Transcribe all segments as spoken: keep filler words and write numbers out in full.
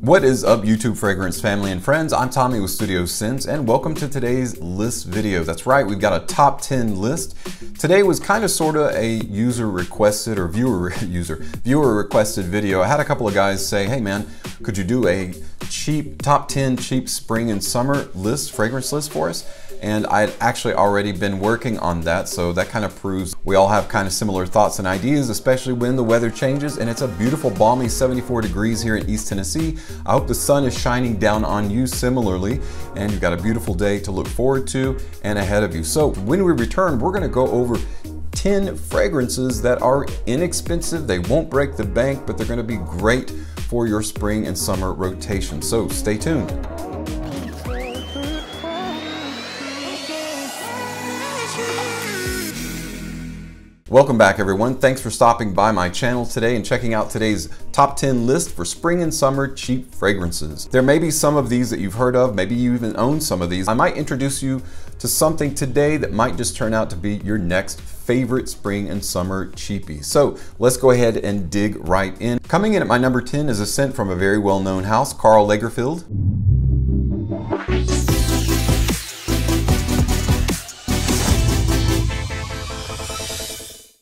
What is up, YouTube fragrance family and friends? I'm Tommy with Studio Scents, and welcome to today's list video. That's right, we've got a top ten list. Today was kind of sort of a user requested or viewer user viewer requested video. I had a couple of guys say, hey man, could you do a cheap top ten cheap spring and summer list, fragrance list for us? And I'd actually already been working on that, so that kind of proves we all have kind of similar thoughts and ideas, especially when the weather changes. And it's a beautiful balmy seventy-four degrees here in East Tennessee. I hope the sun is shining down on you similarly, and you've got a beautiful day to look forward to and ahead of you. So when we return, we're gonna go over ten fragrances that are inexpensive. They won't break the bank, but they're gonna be great for your spring and summer rotation. So stay tuned. Welcome back everyone. Thanks for stopping by my channel today and checking out today's top ten list for spring and summer cheap fragrances. There may be some of these that you've heard of, maybe you even own some of these. I might introduce you to something today that might just turn out to be your next favorite spring and summer cheapie. So let's go ahead and dig right in. Coming in at my number ten is a scent from a very well-known house, Karl Lagerfeld.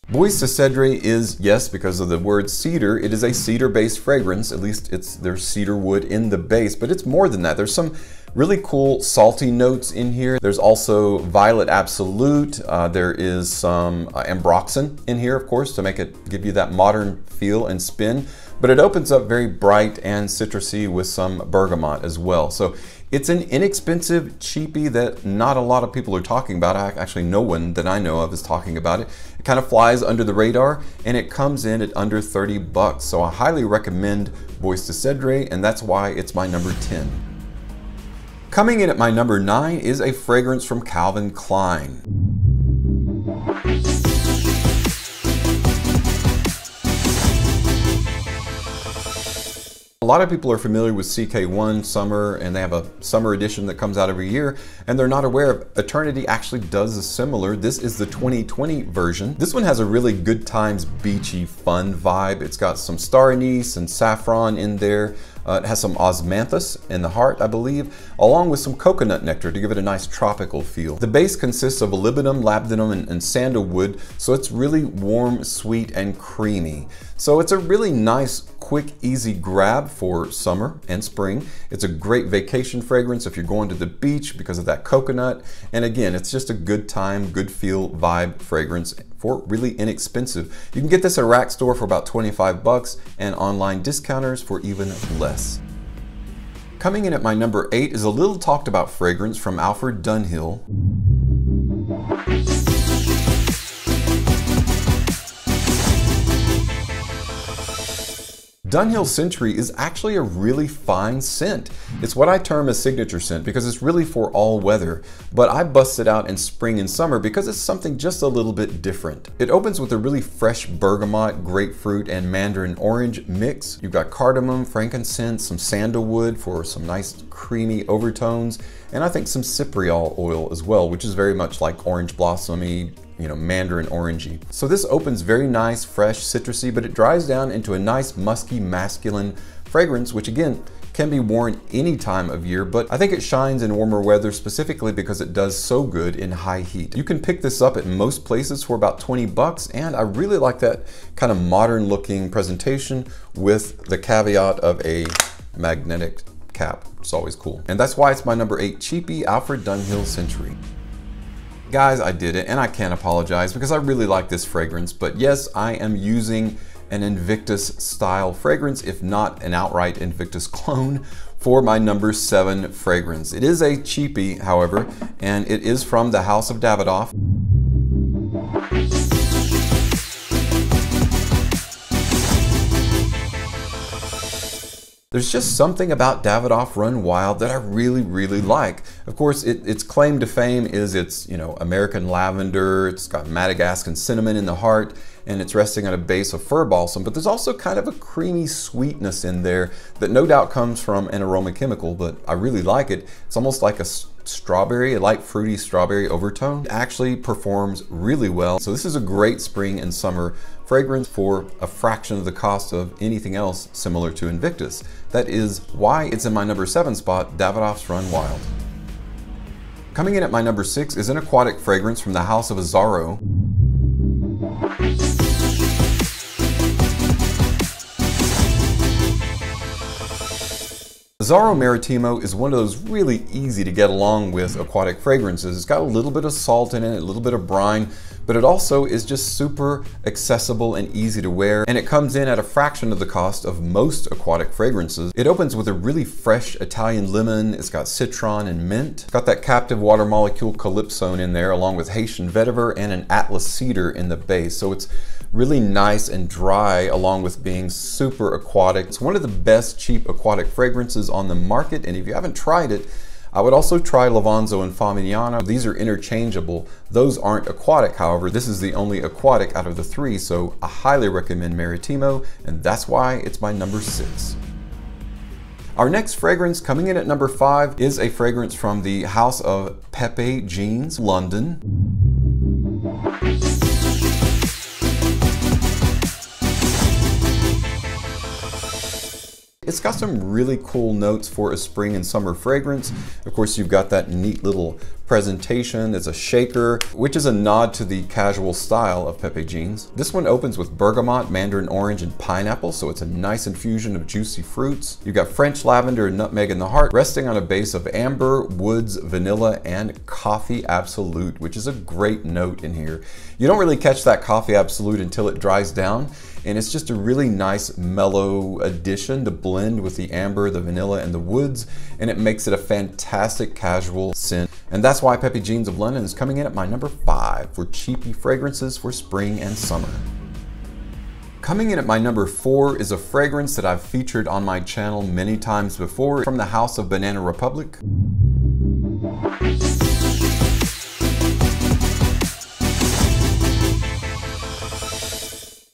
Bois de Cedre is, yes, because of the word cedar, it is a cedar-based fragrance. At least it's there's cedar wood in the base, but it's more than that. There's some really cool salty notes in here. There's also Violet Absolute. Uh, there is some uh, Ambroxan in here, of course, to make it give you that modern feel and spin. But it opens up very bright and citrusy with some bergamot as well. So it's an inexpensive cheapie that not a lot of people are talking about. Actually, no one that I know of is talking about it. It kind of flies under the radar, and it comes in at under thirty bucks. So I highly recommend Bois de Cedre, and that's why it's my number ten. Coming in at my number nine is a fragrance from Calvin Klein. A lot of people are familiar with C K one Summer, and they have a summer edition that comes out every year, and they're not aware of Eternity actually does a similar. This is the twenty twenty version. This one has a really good times beachy fun vibe. It's got some star anise and saffron in there. Uh, it has some osmanthus in the heart, I believe, along with some coconut nectar to give it a nice tropical feel. The base consists of olibanum, labdanum, and, and sandalwood, so it's really warm, sweet, and creamy. So it's a really nice, quick, easy grab for summer and spring. It's a great vacation fragrance if you're going to the beach because of that coconut. And again, it's just a good time, good feel, vibe fragrance for really inexpensive. You can get this at a rack store for about twenty-five bucks and online discounters for even less. Coming in at my number eight is a little talked about fragrance from Alfred Dunhill. Dunhill Century is actually a really fine scent. It's what I term a signature scent because it's really for all weather, but I bust it out in spring and summer because it's something just a little bit different. It opens with a really fresh bergamot, grapefruit, and mandarin orange mix. You've got cardamom, frankincense, some sandalwood for some nice creamy overtones, and I think some cypriol oil as well, which is very much like orange blossomy, you know, mandarin orangey. So this opens very nice, fresh, citrusy, but it dries down into a nice, musky, masculine fragrance, which again, can be worn any time of year, but I think it shines in warmer weather specifically because it does so good in high heat. You can pick this up at most places for about twenty bucks, and I really like that kind of modern looking presentation with the caveat of a magnetic cap. It's always cool. And that's why it's my number eight cheapie, Alfred Dunhill Century. Guys, I did it, and I can't apologize because I really like this fragrance, but yes, I am using an Invictus style fragrance, if not an outright Invictus clone, for my number seven fragrance. It is a cheapie, however, and it is from the house of Davidoff. There's just something about Davidoff Run Wild that I really, really like. Of course, it, its claim to fame is its, you know, American lavender. It's got Madagascan cinnamon in the heart, and it's resting on a base of fir balsam, but there's also kind of a creamy sweetness in there that no doubt comes from an aroma chemical, but I really like it. It's almost like a strawberry, a light fruity strawberry overtone. It actually performs really well. So this is a great spring and summer fragrance for a fraction of the cost of anything else similar to Invictus. That is why it's in my number seven spot, Davidoff Run Wild. Coming in at my number six is an aquatic fragrance from the house of Azzaro. Azzaro Marettimo is one of those really easy to get along with aquatic fragrances. It's got a little bit of salt in it, a little bit of brine, but it also is just super accessible and easy to wear, and it comes in at a fraction of the cost of most aquatic fragrances. It opens with a really fresh Italian lemon. It's got citron and mint. It's got that captive water molecule calypsone in there, along with Haitian vetiver and an Atlas cedar in the base. So it's really nice and dry, along with being super aquatic. It's one of the best cheap aquatic fragrances on the market, and if you haven't tried it, I would also try Levanzo and Famigliano. These are interchangeable. Those aren't aquatic, however. This is the only aquatic out of the three, so I highly recommend Marettimo, and that's why it's my number six. Our next fragrance, coming in at number five, is a fragrance from the house of Pepe Jeans, London. It's got some really cool notes for a spring and summer fragrance. Of course, you've got that neat little presentation. It's a shaker, which is a nod to the casual style of Pepe Jeans. This one opens with bergamot, mandarin orange, and pineapple, so it's a nice infusion of juicy fruits. You've got French lavender and nutmeg in the heart, resting on a base of amber, woods, vanilla, and coffee absolute, which is a great note in here. You don't really catch that coffee absolute until it dries down, and it's just a really nice mellow addition to blend with the amber, the vanilla, and the woods, and it makes it a fantastic casual scent. And that's why Pepe Jeans of London is coming in at my number five for cheapy fragrances for spring and summer. Coming in at my number four is a fragrance that I've featured on my channel many times before, from the house of Banana Republic.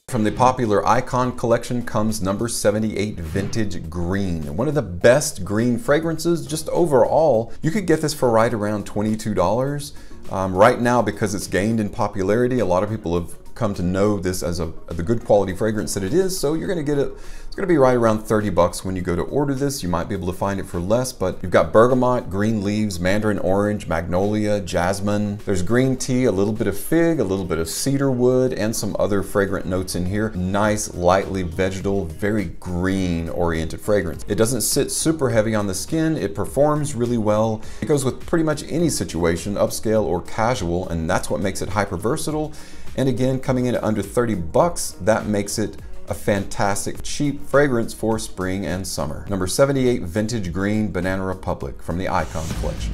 From the popular Icon collection comes number seventy-eight, Vintage Green. One of the best green fragrances just overall. You could get this for right around twenty-two dollars. Um, right now, because it's gained in popularity, a lot of people have come to know this as a the good quality fragrance that it is, so you're gonna get it, it's gonna be right around thirty bucks when you go to order this. You might be able to find it for less, but you've got bergamot, green leaves, mandarin orange, magnolia, jasmine. There's green tea, a little bit of fig, a little bit of cedar wood, and some other fragrant notes in here. Nice, lightly vegetal, very green-oriented fragrance. It doesn't sit super heavy on the skin. It performs really well. It goes with pretty much any situation, upscale or casual, and that's what makes it hyper versatile. And again, coming in at under thirty bucks, that makes it a fantastic cheap fragrance for spring and summer. Number seventy-eight, Vintage Green, Banana Republic, from the Icon collection.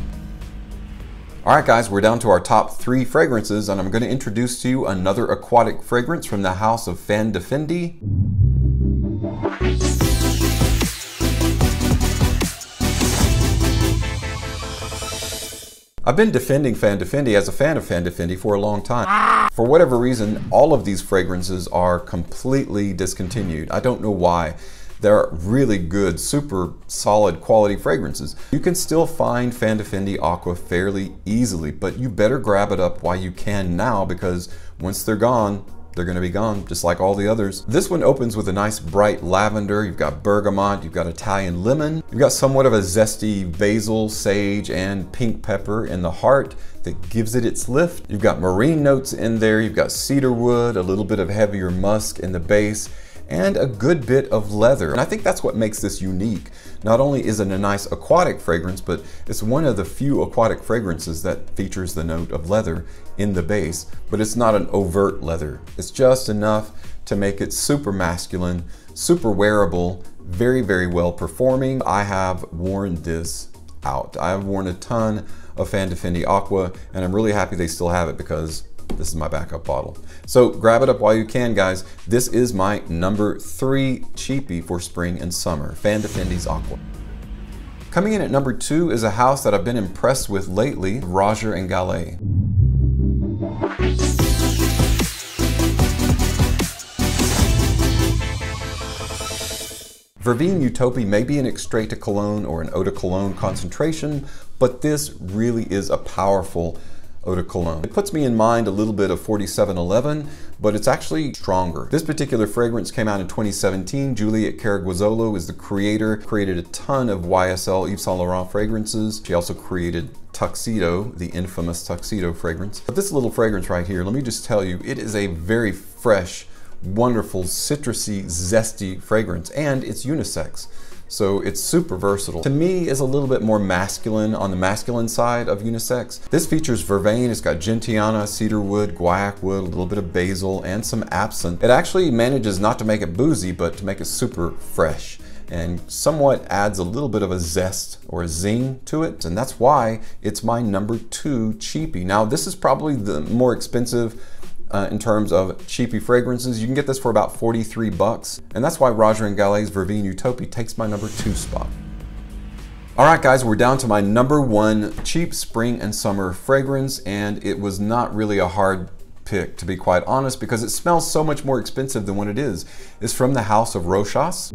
All right, guys, we're down to our top three fragrances, and I'm going to introduce to you another aquatic fragrance from the house of Fan di Fendi. I've been defending Fan di Fendi as a fan of Fan di Fendi for a long time. For whatever reason, all of these fragrances are completely discontinued. I don't know why. They're really good, super solid quality fragrances. You can still find Fan di Fendi Aqua fairly easily, but you better grab it up while you can now, because once they're gone, they're going to be gone, just like all the others. This one opens with a nice bright lavender. You've got bergamot, you've got Italian lemon, you've got somewhat of a zesty basil, sage, and pink pepper in the heart that gives it its lift. You've got marine notes in there, you've got cedar wood, a little bit of heavier musk in the base, and a good bit of leather. And I think that's what makes this unique. Not only is it a nice aquatic fragrance, but it's one of the few aquatic fragrances that features the note of leather in the base, but it's not an overt leather. It's just enough to make it super masculine, super wearable, very, very well performing. I have worn this out. I've worn a ton of Fan di Fendi Aqua, and I'm really happy they still have it, because this is my backup bottle. So grab it up while you can, guys. This is my number three cheapie for spring and summer, Fan di Fendi's Aqua. Coming in at number two is a house that I've been impressed with lately, Roger and Gallet. Vervine Utopia may be an extrait de cologne or an eau de cologne concentration, but this really is a powerful eau de cologne. It puts me in mind a little bit of forty-seven eleven, but it's actually stronger. This particular fragrance came out in twenty seventeen. Juliette Caraguazzolo is the creator, created a ton of Y S L Yves Saint Laurent fragrances. She also created Tuxedo, the infamous Tuxedo fragrance. But this little fragrance right here, let me just tell you, it is a very fresh, wonderful, citrusy, zesty fragrance, and it's unisex. So it's super versatile. To me, is a little bit more masculine, on the masculine side of unisex. This features vervain. It's got gentiana, cedarwood, guaiac wood, a little bit of basil, and some absinthe. It actually manages not to make it boozy, but to make it super fresh, and somewhat adds a little bit of a zest or a zing to it. And that's why it's my number two cheapie. Now, this is probably the more expensive Uh, in terms of cheapy fragrances. You can get this for about forty-three bucks, and that's why Roger and Gallet's Vervine Utopia takes my number two spot. All right, guys, we're down to my number one cheap spring and summer fragrance, and it was not really a hard pick, to be quite honest, because it smells so much more expensive than what it is. It's from the house of Rochas.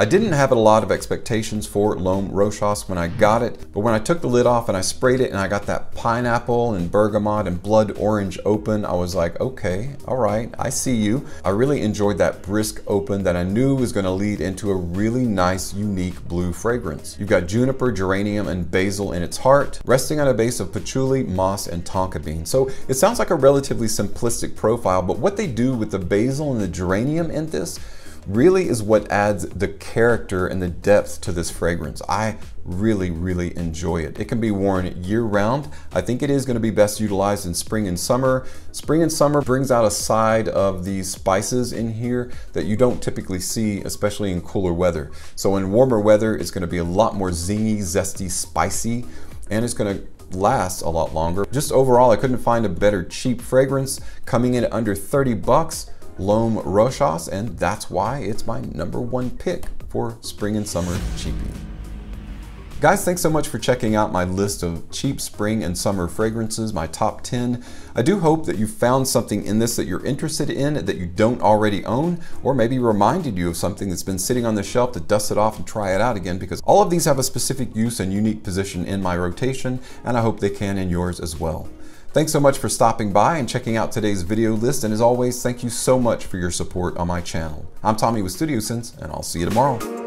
I didn't have a lot of expectations for L'Homme Rochas when I got it, but when I took the lid off and I sprayed it and I got that pineapple and bergamot and blood orange open, I was like, okay, all right, I see you. I really enjoyed that brisk open that I knew was gonna lead into a really nice, unique blue fragrance. You've got juniper, geranium, and basil in its heart, resting on a base of patchouli, moss, and tonka bean. So it sounds like a relatively simplistic profile, but what they do with the basil and the geranium in this really is what adds the character and the depth to this fragrance. I really, really enjoy it. It can be worn year round. I think it is going to be best utilized in spring and summer. Spring and summer brings out a side of these spices in here that you don't typically see, especially in cooler weather. So in warmer weather, it's going to be a lot more zingy, zesty, spicy, and it's going to last a lot longer. Just overall, I couldn't find a better cheap fragrance, coming in at under thirty bucks. L'Homme Rochas, and that's why it's my number one pick for spring and summer cheapie. Guys, thanks so much for checking out my list of cheap spring and summer fragrances, my top ten. I do hope that you found something in this that you're interested in, that you don't already own, or maybe reminded you of something that's been sitting on the shelf to dust it off and try it out again, because all of these have a specific use and unique position in my rotation, and I hope they can in yours as well. Thanks so much for stopping by and checking out today's video list, and as always, thank you so much for your support on my channel. I'm Tommy with Studio Scents, and I'll see you tomorrow.